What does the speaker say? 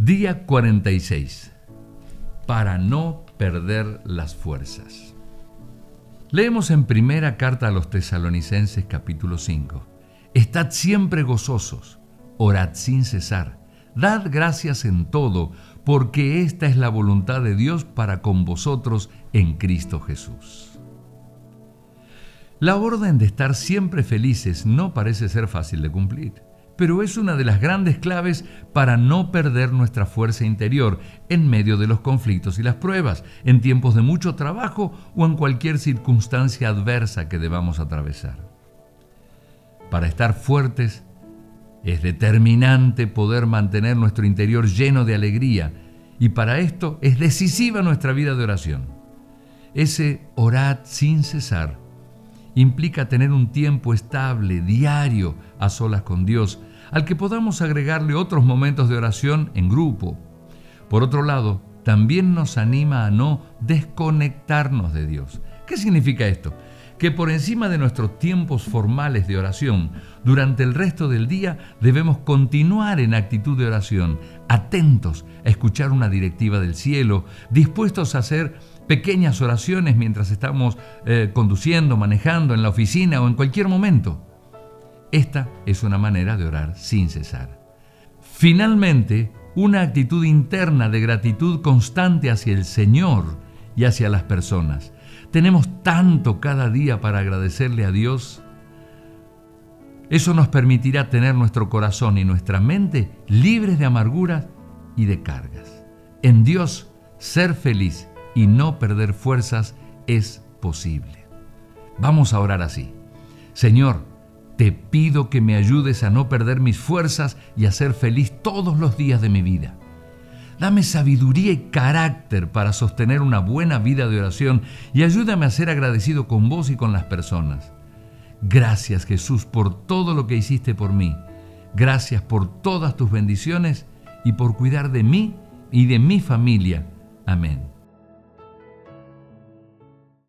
Día 46. Para no perder las fuerzas. Leemos en primera carta a los Tesalonicenses capítulo 5. Estad siempre gozosos, orad sin cesar, dad gracias en todo, porque esta es la voluntad de Dios para con vosotros en Cristo Jesús. La orden de estar siempre felices no parece ser fácil de cumplir, pero es una de las grandes claves para no perder nuestra fuerza interior en medio de los conflictos y las pruebas, en tiempos de mucho trabajo o en cualquier circunstancia adversa que debamos atravesar. Para estar fuertes, es determinante poder mantener nuestro interior lleno de alegría, y para esto es decisiva nuestra vida de oración. Ese orad sin cesar implica tener un tiempo estable, diario, a solas con Dios, al que podamos agregarle otros momentos de oración en grupo. Por otro lado, también nos anima a no desconectarnos de Dios. ¿Qué significa esto? Que por encima de nuestros tiempos formales de oración, durante el resto del día debemos continuar en actitud de oración, atentos a escuchar una directiva del cielo, dispuestos a hacer pequeñas oraciones mientras estamos conduciendo, manejando, en la oficina o en cualquier momento. Esta es una manera de orar sin cesar. Finalmente, una actitud interna de gratitud constante hacia el Señor y hacia las personas. Tenemos tanto cada día para agradecerle a Dios. Eso nos permitirá tener nuestro corazón y nuestra mente libres de amarguras y de cargas. En Dios, ser feliz y no perder fuerzas es posible. Vamos a orar así. Señor, te pido que me ayudes a no perder mis fuerzas y a ser feliz todos los días de mi vida. Dame sabiduría y carácter para sostener una buena vida de oración y ayúdame a ser agradecido con vos y con las personas. Gracias, Jesús, por todo lo que hiciste por mí. Gracias por todas tus bendiciones y por cuidar de mí y de mi familia. Amén.